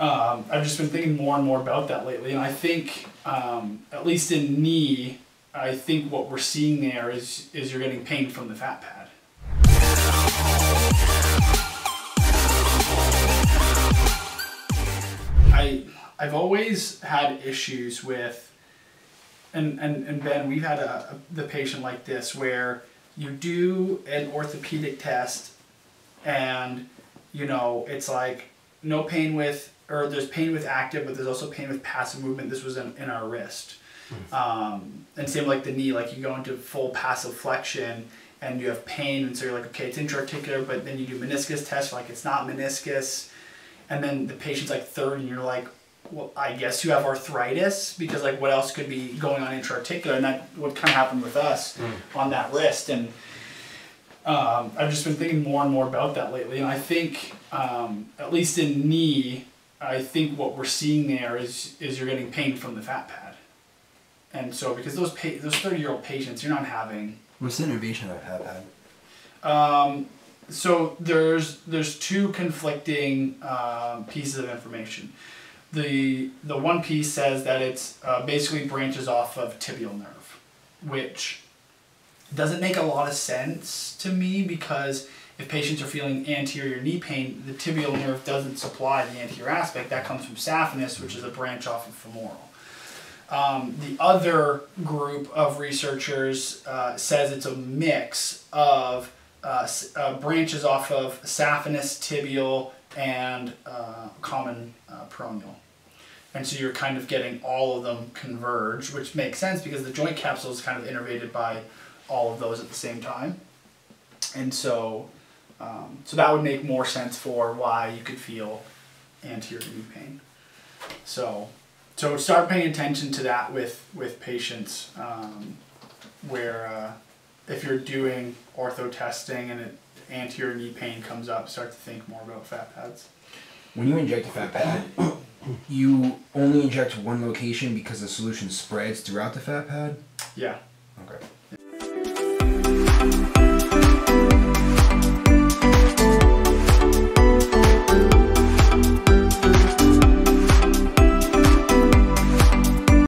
I've just been thinking more and more about that lately, and I think, at least in knee, I think what we're seeing there is you're getting pain from the fat pad. I've always had issues with, and Ben, we've had the patient like this where you do an orthopedic test and, you know, it's like no pain with, or there's pain with active, but there's also pain with passive movement. This was in our wrist. And same like the knee, like you go into full passive flexion and you have pain, and so you're like, okay, it's intra-articular, but then you do meniscus test, like it's not meniscus. And then the patient's like third and you're like, well, I guess you have arthritis, because like what else could be going on intra-articular? And that what kind of happened with us on that wrist. And I've just been thinking more and more about that lately. And I think, at least in knee, I think what we're seeing there is you're getting pain from the fat pad. And so, because those 30-year-old patients, you're not having. What's the innervation of fat pad? So there's two conflicting pieces of information. The one piece says that it's basically branches off of tibial nerve, which doesn't make a lot of sense to me, because if patients are feeling anterior knee pain, the tibial nerve doesn't supply the anterior aspect. That comes from saphenous, which is a branch off of femoral. The other group of researchers says it's a mix of branches off of saphenous, tibial, and common peroneal. And so you're kind of getting all of them converge, which makes sense because the joint capsule is kind of innervated by all of those at the same time. And so, so that would make more sense for why you could feel anterior knee pain. So start paying attention to that with patients where if you're doing ortho testing and anterior knee pain comes up, start to think more about fat pads. When you inject a fat pad, you only inject one location because the solution spreads throughout the fat pad? Yeah. Okay.